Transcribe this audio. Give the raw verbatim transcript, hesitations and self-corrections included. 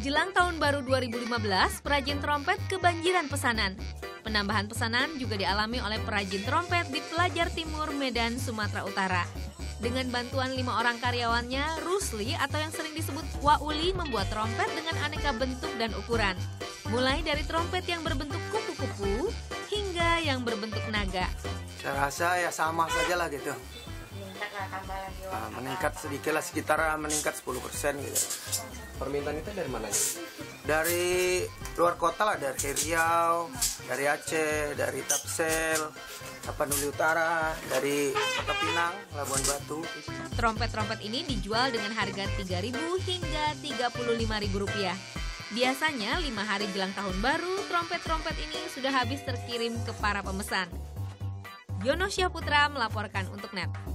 Jelang tahun baru dua ribu lima belas, perajin trompet kebanjiran pesanan. Penambahan pesanan juga dialami oleh perajin trompet di Pelajar Timur, Medan, Sumatera Utara. Dengan bantuan lima orang karyawannya, Rusli atau yang sering disebut Wauli membuat trompet dengan aneka bentuk dan ukuran. Mulai dari trompet yang berbentuk kupu-kupu hingga yang berbentuk naga. Saya rasa ya sama saja lah gitu. Meningkat lah, tambah lagi. Nah, meningkat sedikit lah, sekitar meningkat sepuluh persen gitu. Permintaan itu dari mana? Dari luar kota lah, dari Riau, dari Aceh, dari Tapsel, Tapanuli Utara, dari Kota Pinang, Labuan Batu. Trompet-trompet ini dijual dengan harga tiga ribu rupiah hingga tiga puluh lima ribu rupiah. Biasanya lima hari jelang tahun baru, trompet-trompet ini sudah habis terkirim ke para pemesan. Yono Syahputra melaporkan untuk Net.